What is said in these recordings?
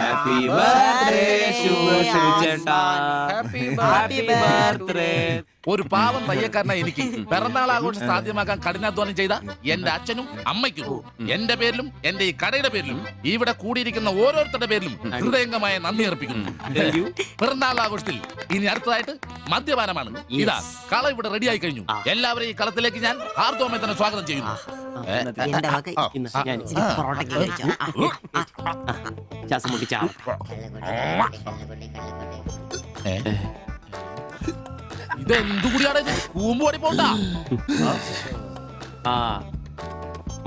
Happy birthday Suresh Chand, happy birthday. ഒരു പാവം പയ്യക്കാരനായി എനിക്ക് പിറന്നാൾ ആഘോഷം സാധ്യമാക്കാൻ കഠിനാധ്വാനം ചെയ്ത എന്റെ അച്ഛനും അമ്മയ്ക്കും എന്റെ പേരിലും എന്റെ ഈ കടയുടെ പേരിലും ഇവിടെ കൂടിയിരിക്കുന്ന ഓരോരുത്തരുടെ പേരിലും ഹൃദയംഗമായ നന്ദി അർപ്പിക്കുന്നു. പിറന്നാൾ ആഘോഷത്തിൽ ഇനി അടുത്തതായിട്ട് മദ്യപാനമാണ്. ഇതാ കള ഇവിടെ റെഡിയായി കഴിഞ്ഞു. എല്ലാവരെയും ഈ കളത്തിലേക്ക് ഞാൻ ആർദ്രമായി തന്നെ സ്വാഗതം ചെയ്യുന്നു.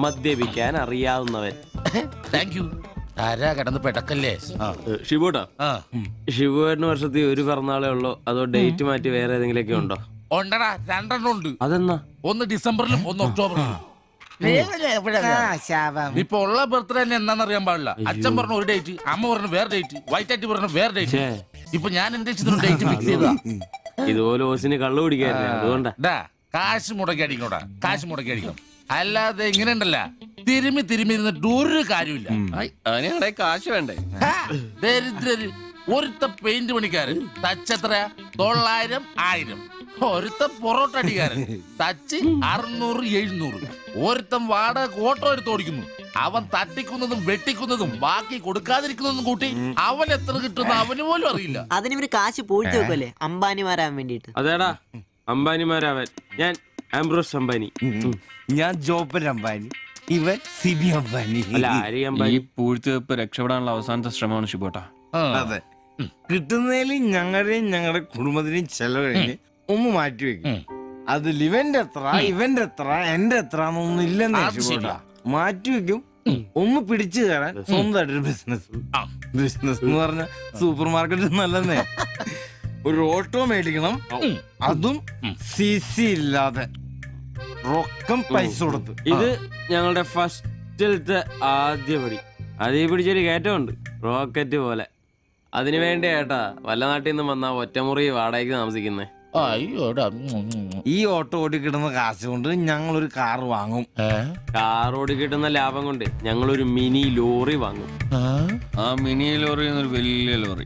മദ്യപിക്കാൻ അറിയാവുന്നവൻ. ആരാ കിടന്ന് പെടക്കല്ലേ ഷിബുട്ടാ? ഷിബുവേട്ടന് വർഷത്തിൽ ഒരു പിറന്നാളേ ഉള്ളോ അതോ ഡേറ്റ് മാറ്റി വേറെ ഏതെങ്കിലും ഒക്കെ ഉണ്ടോ? ഉണ്ടടാ, രണ്ടെണ്ണം ഉണ്ട്. അതെന്നാ? ഒന്ന് ഡിസംബറിലും ഒന്ന് ഒക്ടോബറിലും. ഇപ്പൊ ഉള്ള ബർത്ത്ഡേ തന്നെ എന്താണെന്നറിയാൻ പാടില്ല. അച്ഛൻ പറഞ്ഞു ഒരു ഡേറ്റ്, അമ്മ പറഞ്ഞു വേറെ ഡേറ്റ്, വൈറ്റ് ആറ്റി പറഞ്ഞു വേറെ ഡേറ്റ്. ഇപ്പൊ ഞാൻ എന്റെ ഇഷ്ടത്തിന് ഡേറ്റ് ഫിക്സ് ചെയ്തതാ. ഇതുപോലെ ഓസിന് കള്ളു പിടിക്കാറില്ല, അതുകൊണ്ടാ. കാശ് മുടക്കി അടിക്കണോടാ, കാശ് മുടക്കി അടിക്കണം. അല്ലാതെ ഇങ്ങനെ ഉണ്ടല്ല തിരുമി തിരുമി ഇരുന്നിട്ട് ഒരു കാര്യമില്ല. അതിനെ കാശ് വേണ്ടേ? ദരിദ്രര്. ഒരുത്ത പെയിന്റ് പണിക്കാരൻ തച്ചെത്ര? 900 1000. ഒരുത്ത പൊറോട്ട അടിക്കാരൻ തച്ച് 600 700. ഒരുത്തൻ വാടക ഓട്ടോ എടുത്ത് ഓടിക്കുന്നു. അവൻ തട്ടിക്കുന്നതും വെട്ടിക്കുന്നതും ബാക്കി കൊടുക്കാതിരിക്കുന്നതും കൂട്ടി അവൻ എത്ര കിട്ടുന്ന അവന് പോലും അറിയില്ല. അതിനൊരു കാശ് പൂഴ്ത്തി വെക്കല്ലേ അംബാനിമാരാൻ വേണ്ടിട്ട്. അതേടാ അംബാനിമാരാവൻ. ഞാൻ ആംബ്രോസ് അംബാനി. ഞാൻ ജോബൻ അംബാനി. ഇവൻ സിബി അംബാനി. അല്ല, ആര്യ അംബാനി. ഈ പൂഴ്ത്തിവെപ്പ് രക്ഷപ്പെടാനുള്ള അവസാനത്തെ ശ്രമമാണ് ഷിബോട്ടാ. അതെ, കിട്ടുന്നതിൽ ഞങ്ങളുടെയും ഞങ്ങളുടെ കുടുംബത്തിനെയും ചെലവഴിഞ്ഞ് ഒന്ന് മാറ്റിവെക്കും. അത് ഇവന്റെ എത്ര, ഇവന്റെ എത്ര, എന്റെ എത്ര എന്നൊന്നും ഇല്ലെന്ന് ഷിബോട്ടാ. മാറ്റിവെക്കും. ഒന്ന് പിടിച്ചു കയറാൻ സ്വന്തമായിട്ടൊരു ബിസിനസ് എന്ന് പറഞ്ഞ സൂപ്പർ മാർക്കറ്റ് നല്ലതേ. ഒരു ഓട്ടോ മേടിക്കണം, അതും CC ഇല്ലാതെ റൊക്കം പൈസ കൊടുത്ത്. ഇത് ഞങ്ങളുടെ ഫസ്റ്റിലത്തെ ആദ്യപടി. അതീ പിടിച്ചൊരു കയറ്റമുണ്ട് റോക്കറ്റ് പോലെ. അതിനു വേണ്ടി ഏട്ടാ വല്ല നാട്ടിൽ നിന്നും വന്നാ ഒറ്റമുറി വാടകയ്ക്ക് താമസിക്കുന്നേ. ഈ ഓട്ടോ ഓടി കിട്ടുന്ന കാശ് കൊണ്ട് ഞങ്ങളൊരു കാർ വാങ്ങും. കാർ ഓടി കിട്ടുന്ന ലാഭം കൊണ്ട് ഞങ്ങളൊരു മിനി ലോറി വാങ്ങും. ആ മിനി ലോറി വലിയ ലോറി,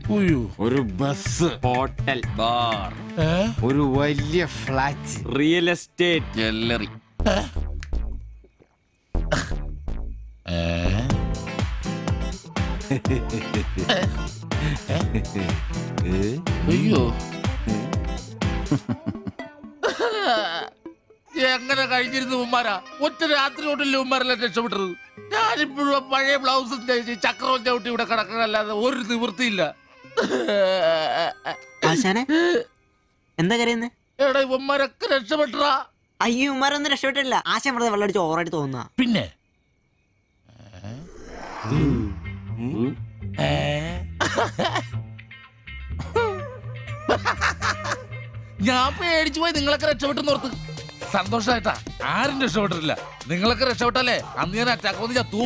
ഒരു ബസ്, ഹോട്ടൽ, ബാർ, ഒരു വലിയ ഫ്ലാറ്റ്, റിയൽ എസ്റ്റേറ്റ്, ജ്വല്ലറി. അയ്യോ, എങ്ങനെ കഴിഞ്ഞിരുന്നു ഉമ്മാരാ? ഒറ്റ രാത്രി ഓട്ടില്ല ഉമ്മാരെല്ലാം രക്ഷപ്പെട്ടത്. ഞാനിപ്പോഴും പഴയ ബ്ലൗസ് ചക്രവും ചവിട്ടി ഇവിടെ കിടക്കണല്ലാതെ ഒരു നിവൃത്തിയില്ല. എന്താ കരയുന്നേ? എടാ ഉമ്മാരൊക്കെ രക്ഷപ്പെട്ടടാ. അയ്യോ, ഉമ്മാരൊന്നും രക്ഷപ്പെട്ടില്ല. ആശ ഇവിടെ വെള്ളടിച്ച് ഓവറായിട്ട് തോന്നുന്ന. പിന്നെ ഞാൻ പേടിച്ചു പോയി നിങ്ങളൊക്കെ രക്ഷപ്പെട്ടെന്ന് ഓർത്ത്. സന്തോഷമായിട്ടാ, ആരും രക്ഷപ്പെട്ടിട്ടില്ല. നിങ്ങളൊക്കെ രക്ഷപ്പെട്ടല്ലേ, അന്ന് ഞാൻ അറ്റാക്ക് വന്ന് ചത്തു.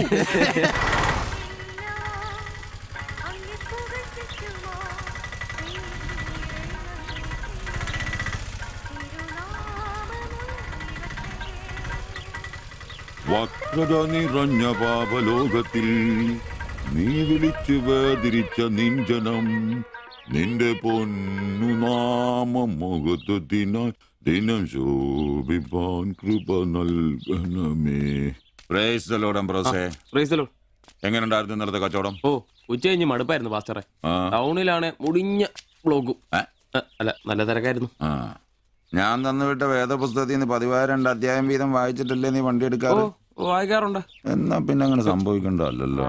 വക്രത നിറഞ്ഞ പാപലോകത്തിൽ നീ വിളിച്ചു വേദിച്ച നിഞ്ജനം നിന്റെ പൊന്നു നാമം മുഖത്തെത്തിനായി ദിനം ശോഭിപ്പാൻ കൃപ നൽകണമേ. പ്രൈസ് ദി ലോർഡ് അംബ്രോസേ. Praise the lord. എങ്ങനെയുണ്ടായിരുന്നു ഇന്നലത്തെ കച്ചവടം? ഓ, ഉച്ച കഴിഞ്ഞ് മടുപ്പായിരുന്നു പാസ്റ്ററെ. ടൗണിലാണെ മുടിഞ്ഞ ബ്ലോക്കും. അല്ല, നല്ല തിരക്കായിരുന്നു. ഞാൻ തന്നുവിട്ട വേദപുസ്തകത്തിൽ നിന്ന് 12000 അധ്യായം വീതം വായിച്ചിട്ടല്ലേ നീ വണ്ടി എടുക്കാറ്? വായിക്കാറുണ്ട്. എന്നാ പിന്നെ അങ്ങനെ സംഭവിക്കണ്ടല്ലോ.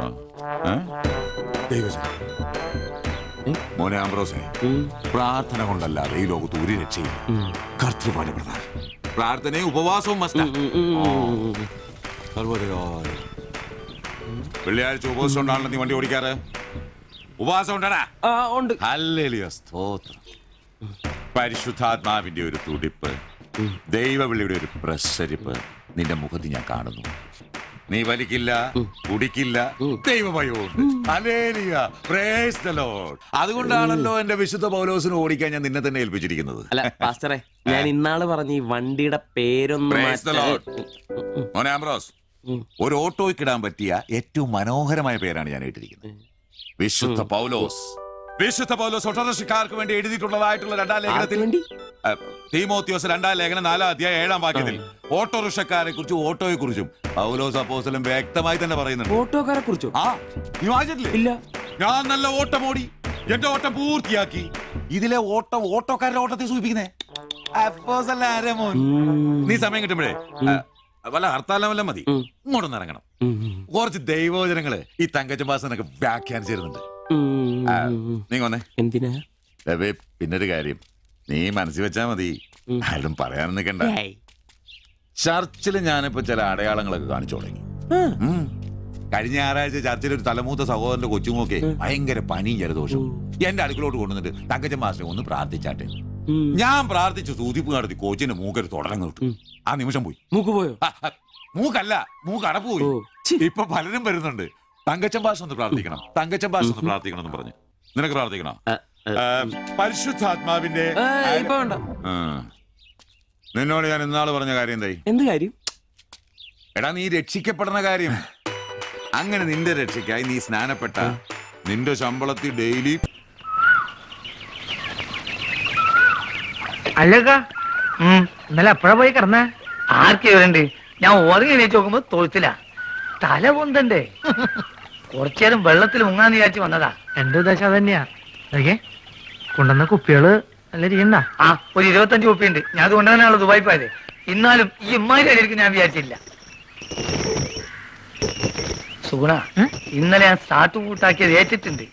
മോനെ ആംബ്രോസേ, പ്രാർത്ഥന കൊണ്ടല്ലാതെ ഈ ലോകത്ത് ഒരു രക്ഷയില്ല. കർത്തൃപാട് പ്രധാനം. പ്രാർത്ഥനയും ഉപവാസവും മസ്റ്റാണ്. വെള്ളിയാഴ്ച ഉപവാസം ഉണ്ടാണല്ലോ നീ വണ്ടി ഓടിക്കാറ്? ഉപവാസം ഉണ്ടാടാ? ഉണ്ട്. ഹല്ലേലൂയ, സ്തോത്രം. പരിശുദ്ധാത്മാവിന്റെ ഒരു തുടിപ്പ്, ദൈവവിളിയുടെ ഒരു പ്രസരിപ്പ് നിന്റെ മുഖത്ത് ഞാൻ കാണുന്നു. നീ വലിക്കില്ല, കുടിക്കില്ല, ദൈവഭയമുണ്ട്. Hallelujah, praise the lord. അതുകൊണ്ടാണല്ലോ എന്റെ വിശുദ്ധ പൗലോസിനെ ഓടിക്കാൻ ഞാൻ നിന്നെ തന്നെ ഏൽപ്പിച്ചിരിക്കുന്നത്. അല്ല പാസ്റ്ററെ, ഞാൻ ഇന്നാള് പറഞ്ഞ ഈ വണ്ടിയുടെ പേരൊന്നും. Praise the lord. മോനെ ആംബ്രോസ്, ഒരു ഓട്ടോയ്ക്കിടാൻ പറ്റിയ ഏറ്റവും മനോഹരമായ പേരാണ് ഞാൻ ഇട്ടിരിക്കുന്നത്. വിശുദ്ധ പൗലോസ് ഒട്ടേറെ ശിഷ്യന്മാർക്ക് വേണ്ടി എഴുതിയിട്ടുള്ളതായിട്ടുള്ള രണ്ടാം ലേഖനത്തിൽ തീമോത്തിയോസ് രണ്ടാം ലേഖനം 4-ാം അധ്യായം 7-ാം വാക്യത്തിൽ ഓട്ടോറിക്ഷക്കാരെ കുറിച്ചും ഓട്ടോയെ കുറിച്ചും പൗലോസ് അപ്പോസ്തലൻ വ്യക്തമായി തന്നെ പറയുന്നുണ്ട്. ഓട്ടോക്കാരെ കുറിച്ചും ആ നീ വായിച്ചിട്ടില്ലേ? ഇല്ല. ഞാൻ നല്ല ഓട്ടം ഓടി എന്റെ ഓട്ടം പൂർത്തിയാക്കി. ഇതിലെ ഓട്ടം ഓട്ടോക്കാരുടെ ഓട്ടത്തെ സൂചിപ്പിക്കുന്നേ. അപ്പോസ്തലൻ ആരെമോൻ നീ സമയം കിട്ടുമ്പോഴേ വല്ല ഹർത്താലമല്ല മതി ഇങ്ങോട്ടൊന്നും ഇറങ്ങണം. കുറച്ച് ദൈവവചനങ്ങള് ഈ തങ്കച്ചമ്പാസനൊക്കെ വ്യാഖ്യാനം ചേരുന്നുണ്ട്. നീ വന്നേ. എന്തിനാ? പിന്നൊരു കാര്യം നീ മനസ്സിൽ വെച്ചാ മതി, ആരും പറയാൻ നിൽക്കണ്ട. ചർച്ചിൽ ഞാനിപ്പോ ചില അടയാളങ്ങളൊക്കെ കാണിച്ചു തുടങ്ങി. കഴിഞ്ഞ 6 ആഴ്ച ചർച്ചിൽ ഒരു തലമൂത്ത സഹോദരന്റെ കൊച്ചുമോക്കെ ഭയങ്കര പനിയും ജലദോഷം. എന്റെ അടുക്കളോട്ട് കൊണ്ടുവന്നിട്ട് തങ്കച്ചമ്പാസനെ ഒന്ന് പ്രാർത്ഥിച്ചാട്ടെ. ഞാൻ പ്രാർത്ഥിച്ചു സൂതിപ്പ് നടത്തി കോച്ചിന്റെ മൂക്കൊരു തുടരങ്ങ് കിട്ടു. ആ നിമിഷം പോയി. മൂക്ക് പോയോ? മൂക്കല്ല, മൂക്ക് അടപ്പ് പോയി. ഇപ്പൊ പലരും വരുന്നുണ്ട് തങ്കച്ചൻ ഭാഷ ഒന്ന് പ്രാർത്ഥിക്കണം, തങ്കച്ചൻ ഭാഷ ഒന്ന് പ്രാർത്ഥിക്കണം എന്ന് പറഞ്ഞു. നിനക്ക് പ്രാർത്ഥിക്കണം. പരിശുദ്ധാത്മാവിന്റെ നിന്നോട് ഞാൻ ഇന്നാള് പറഞ്ഞ കാര്യം എന്തായി? എന്ത് കാര്യം? എടാ നീ രക്ഷിക്കപ്പെടുന്ന കാര്യം. അങ്ങനെ നിന്റെ രക്ഷയ്ക്കായി നീ സ്നാനപ്പെട്ട നിന്റെ ശമ്പളത്തിൽ ഡെയിലി ഇന്നലെ അപ്പഴ പോയി കിടന്ന ആർക്കേ വരണ്ടേ? ഞാൻ ഓരങ്ങി എണീച്ച് നോക്കുമ്പോ തൊഴുത്തില്ല, തല പൊന്തണ്ടേ. കുറച്ചേരം വെള്ളത്തിൽ മുങ്ങാന്ന് വിചാരിച്ചു വന്നതാ. എന്റെ ദശ തന്നെയാ. കൊണ്ടുവന്ന കുപ്പികള് നല്ല രീതിയുണ്ട. ആ ഒരു 25 കുപ്പിയുണ്ട്. ഞാൻ അത് കൊണ്ടുവന്നാണല്ലോ ദുബായി പോയത്. ഇന്നാലും ഈ ഇമ്മാരിക്കും ഞാൻ വിചാരിച്ചില്ല. സുഗുണ, ഇന്നലെ ഞാൻ സാട്ടുകൂട്ടാക്കിയത് ഏറ്റിട്ടുണ്ട്.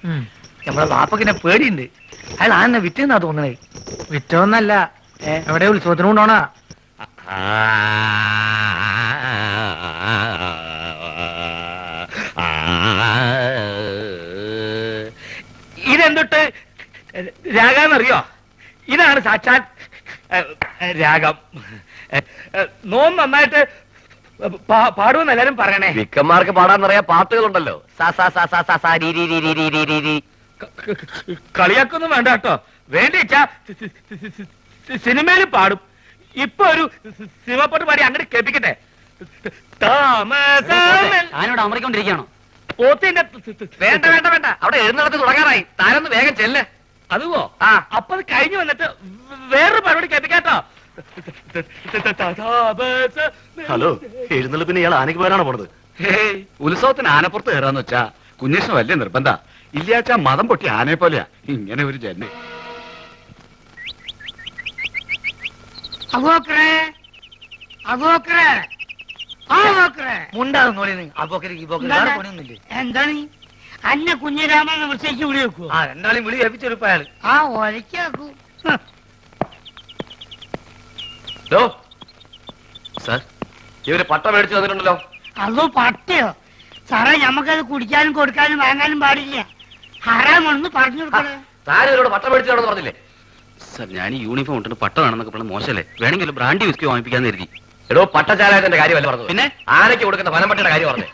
നമ്മളെ വാപ്പക്കിനെ പേടിയുണ്ട്. അയാൾ ആന്നെ വിറ്റെന്നാ തോന്നണേ. വിറ്റോന്നല്ല, എവിടെ ഉത്സവത്തിന് കൊണ്ടോണാ. ഇതെന്തൊട്ട് രാഗമെന്നറിയോ? ഇതാണ് സാക്ഷാൽ രാഗം. നോം നന്നായിട്ട് പാടുമെന്ന് എല്ലാരും പറയണേ. വിക്കന്മാർക്ക് പാടാന്നറിയാ പാട്ടുകളുണ്ടല്ലോ. കളിയാക്കൊന്നും വേണ്ട കേട്ടോ. വേണ്ടിച്ചാ സിനിമയിൽ പാടും. ഇപ്പൊ ഒരു സിനിമപ്പാട്ട് പാടി അങ്ങനെ കേൾപ്പിക്കട്ടെ. അമറിക്കൊണ്ടിരിക്കണോ? വേണ്ട വേണ്ട വേണ്ട, അവിടെ എഴുന്നള്ളത്ത് തുടങ്ങാറായി. താരൊന്ന് വേഗം ചെല്ലേ. അതുവോ? ആ അപ്പൊ അത് കഴിഞ്ഞു വന്നിട്ട് വേറൊരു പരിപാടി കേൾപ്പിക്കാട്ടോ. ഹലോ, എഴുന്നള്ളപ്പിന് ഇയാൾ ആനയ്ക്ക് പോരാണോ പോണത്? ഉത്സവത്തിന് ആനപ്പുറത്ത് കയറാന്ന് വെച്ചാ കുഞ്ഞേഷന് വലിയ നിർബന്ധ. ഇല്ലാച്ചാ മതം പൊട്ടി ആനയെ പോലെയാ. ഇങ്ങനെ ഒരു ജന്മ എന്താണ് അന്നെ കുഞ്ഞിരാമനെ വിളിച്ചു വിളി വെക്കൂ. എന്താളും വിളി കേൾപ്പിച്ചെടുപ്പയാള്. ആ ഒരയ്ക്കൂ. സാർ, ഇവര് പട്ട മേടിച്ചു വന്നിട്ടുണ്ടല്ലോ. അതോ പട്ടയോ സാറേ, ഞമ്മക്കത് കുടിക്കാനും കൊടുക്കാനും വാങ്ങാനും പാടില്ല. ഹറാമൊന്ന് പറഞ്ഞു കൊടുക്കണേ. താരോട് പട്ട മേടിച്ചു പറഞ്ഞില്ലേ? ഞാൻ യൂണിഫോം ഇട്ടിട്ട് പട്ട വേണമെന്നൊക്കെ പറഞ്ഞ മോശല്ലേ. വേണമെങ്കിൽ ബ്രാൻഡി വിസ്കി വാങ്ങിപ്പിക്കാന്ന് കരുതി. എടോ, പട്ടചാലകത്തിന്റെ കാര്യമല്ല പറഞ്ഞു. പിന്നെ ആനയ്ക്ക് കൊടുക്കുന്ന വനംപട്ടയുടെ കാര്യം പറഞ്ഞു.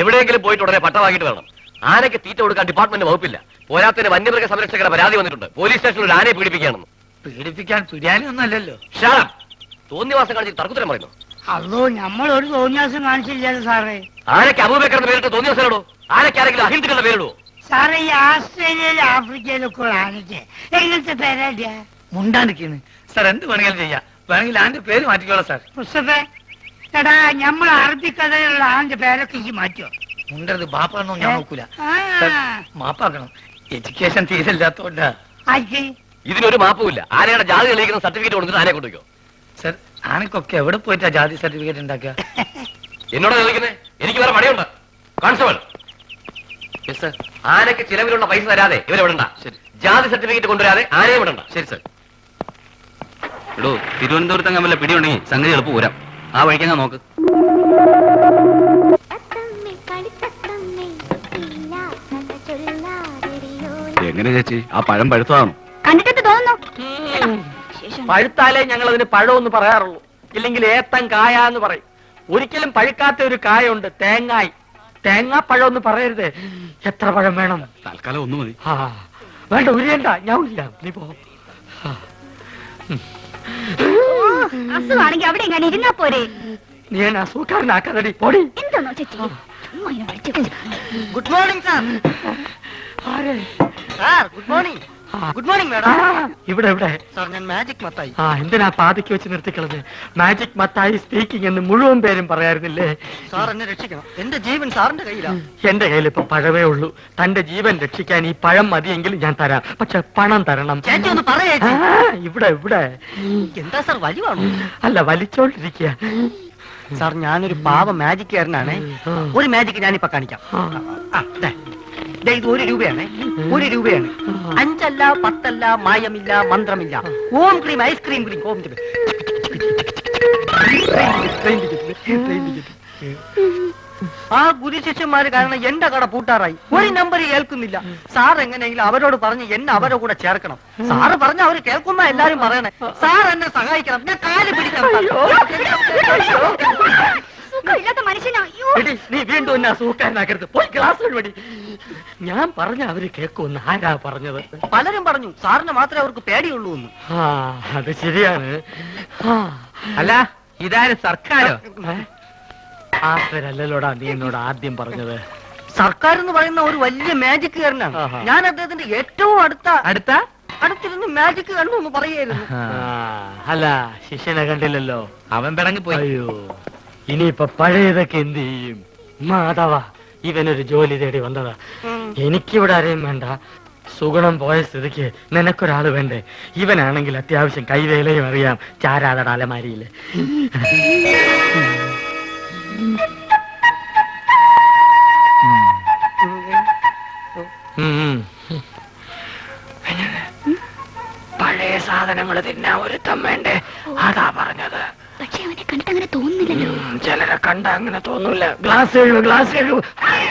എവിടെയെങ്കിലും പോയിട്ട് ഉടനെ പട്ട വാങ്ങിയിട്ട് വരണം. ആനയ്ക്ക് തീറ്റ കൊടുക്കാൻ ഡിപ്പാർട്ട്മെന്റ് വകുപ്പില്ല. പോരാത്തതിന് വന്യമൃഗ സംരക്ഷകരുടെ പരാതി വന്നിട്ടുണ്ട്. പോലീസ് സ്റ്റേഷനിൽ ഒരു ആനയെ പീഡിപ്പിക്കുകയാണെന്ന്. പീഡിപ്പിക്കാൻ സുര്യാനൊന്നും അല്ലല്ലോ. തോന്നിവാസം കാണിച്ച് തർക്കുത്തരം പറയുന്നു. അതോ നമ്മൾ ഒരു തോന്നിവാസം കാണിച്ചില്ലല്ലോ സാറേ. ആനയ്ക്ക് അബൂബക്കറിന്റെ പേരിട്ട് തോന്നിവാസമല്ലോ. ആനയ്ക്ക് ആരെങ്കിലും അഹിന്ദുക്കളുടെ പേരിടുവോ സാറേ? ഈ ആസ്ട്രേലിയയിലും ആഫ്രിക്കയിലൊക്കെ ഉള്ള ആനയ്ക്ക് എങ്ങനത്തെ പേരാടിയാ? മുണ്ടാണ്ടിരിക്കുന്നു സാർ. എന്ത് വേണമെങ്കിലും ചെയ്യാം. വേണമെങ്കിൽ ആന്റെ പേര് മാറ്റിക്കോളാം സാർ. മുസ്തഫേ, എടാ നമ്മൾ അറബിക്കഥയിലുള്ള ആന്റെ പേരൊക്കെ ഈ മാറ്റിയോ? മുണ്ടത് ബാപ്പാണോ ഞാൻ നോക്കൂല. മാപ്പാക്കണം, എഡ്യൂക്കേഷൻ തീരെ ഇല്ലാത്തോണ്ടാ. ഇതിനൊരു മാപ്പുമില്ല. ആനയുടെ ജാതി തെളിയിക്കുന്ന സർട്ടിഫിക്കറ്റ് കൊടുത്തിട്ട് ആനയെ കൊണ്ടുവയ്ക്കോ സാർ. ആനക്കൊക്കെ എവിടെ പോയിട്ടാ ജാതി സർട്ടിഫിക്കറ്റ് ഉണ്ടാക്കുക? എന്നോട് ചോദിക്കുന്നേ, എനിക്ക് വേറെ പണിയുണ്ട്. കോൺസ്റ്റബിൾ, ആനയ്ക്ക് ചിലവിലുള്ള പൈസ തരാതെ ഇവരെവിടണ്ട. ജാതി സർട്ടിഫിക്കറ്റ് കൊണ്ടുവരാതെ ആനയെ വിടണ്ട. ശരി സാർ. എടോ, തിരുവനന്തപുരത്ത് അങ്ങനെ വല്ല പിടിയുണ്ടെങ്കിൽ സംഗതി എളുപ്പം പോരാം. ആ വഴിക്കാൻ നോക്ക്. എങ്ങനെ ചേച്ചി, ആ പഴം പഴുത്തതാണോ? കണ്ടിട്ട് തോന്നുന്നു. പഴുത്താലേ ഞങ്ങൾ അതിന് പഴമെന്ന് പറയാറുള്ളൂ. ഇല്ലെങ്കിൽ ഏത്തം കായ എന്ന് പറയും. ഒരിക്കലും പഴുക്കാത്ത ഒരു കായ ഉണ്ട്, തേങ്ങായി. തേങ്ങാപ്പഴം എന്ന് പറയരുത്. എത്ര പഴം വേണം? തൽക്കാലം ഒന്ന് മതി. വേണ്ട, ഉരിയണ്ട. ഞാൻ ഉരിയാ, നീ പോ. അവിടെ ഇരുന്നാ പോരെ. മാജിക് മത്തായി സ്പീക്കിംഗ് എന്ന് മുഴുവൻ പേരും പറയാറില്ലേ? സാർ എന്നെ രക്ഷിക്കണം. എന്റെ ജീവൻ സാറിന്റെ കയ്യിലാണ്. എന്റെ കയ്യിൽ ഇപ്പൊ പഴമേ ഉള്ളൂ. തന്റെ ജീവൻ രക്ഷിക്കാൻ ഈ പഴം മതിയെങ്കിൽ ഞാൻ തരാം, പക്ഷെ പണം തരണം. ഇവിടെ എന്താ സാർ വലിവാണോ? അല്ല, വലിച്ചോണ്ടിരിക്കുക. സാർ, ഞാനൊരു പാവ മാജിക്കുകാരനാണ്. ഒരു മാജിക്ക് ഞാനിപ്പോ കാണിക്കാം. ഇത് 1 രൂപയാണ്. 1 രൂപയാണ്. 5അല്ല, 10അല്ല, മായമില്ല, മന്ത്രമില്ല. ഓം ക്രീം ഐസ്ക്രീം ക്രീം. ഓം ക്രീം. ആ ഗുരുശിഷ്യന്മാര് കാരണം എന്റെ കട പൂട്ടാറായി. ഒരു നമ്പർ കേൾക്കുന്നില്ല. സാർ എങ്ങനെയെങ്കിലും അവരോട് പറഞ്ഞ് എന്നെ അവരെ കൂടെ ചേർക്കണം. സാറ് പറഞ്ഞ അവര് കേൾക്കുന്ന എല്ലാരും പറയണേ. സാർ എന്നെ സഹായിക്കണം. ഞാൻ കാല് പിടിക്കണം. നീ വീണ്ടും എന്നെ അസുഖക്കാരനാക്കരുത്. പോയി ക്ലാസ് വേണ്ടി. ഞാൻ പറഞ്ഞ അവര് കേൾക്കുമെന്ന് ആരാ പറഞ്ഞത്? പലരും പറഞ്ഞു. സാറിന് മാത്രമേ അവർക്ക് പേടിയുള്ളൂ എന്ന്. അത് ശരിയാണ്. അല്ല, ഇതാരും സർക്കാരോ? ആ പേരല്ലോടാ നീ എന്നോട് ആദ്യം പറഞ്ഞത്. സർക്കാർ എന്ന് പറയുന്ന ഒരു വലിയ മാജിക്കുകാരനാണ്. ഞാൻ അദ്ദേഹത്തിന്റെ ഏറ്റവും അടുത്തിരുന്ന് മാജിക് കണ്ടു എന്ന് പറയായിരുന്നു. അല്ല, ശിഷ്യനെ കണ്ടില്ലല്ലോ. അവൻ പിടങ്ങിപ്പോയോ? ഇനിയിപ്പൊ പഴയതൊക്കെ എന്ത് ചെയ്യും? മാധവ, ഇവനൊരു ജോലി തേടി വന്നതാ. എനിക്കിവിടെ ആരെയും വേണ്ട. സുഗുണം പോയ സ്ഥിതിക്ക് നിനക്കൊരാള് വേണ്ടേ? ഇവനാണെങ്കിൽ അത്യാവശ്യം കൈവേലയും അറിയാം. ചാരാതടാലമാരിയില് പഴയ സാധനങ്ങൾ തിന്നാ ഒരുത്തം വേണ്ടേ? അതാ പറഞ്ഞത്. പക്ഷെ അവനെ കണ്ടിട്ട് അങ്ങനെ തോന്നുന്നില്ലല്ലോ. ചിലരെ കണ്ട അങ്ങനെ തോന്നൂല. ഗ്ലാസ് എഴുതും.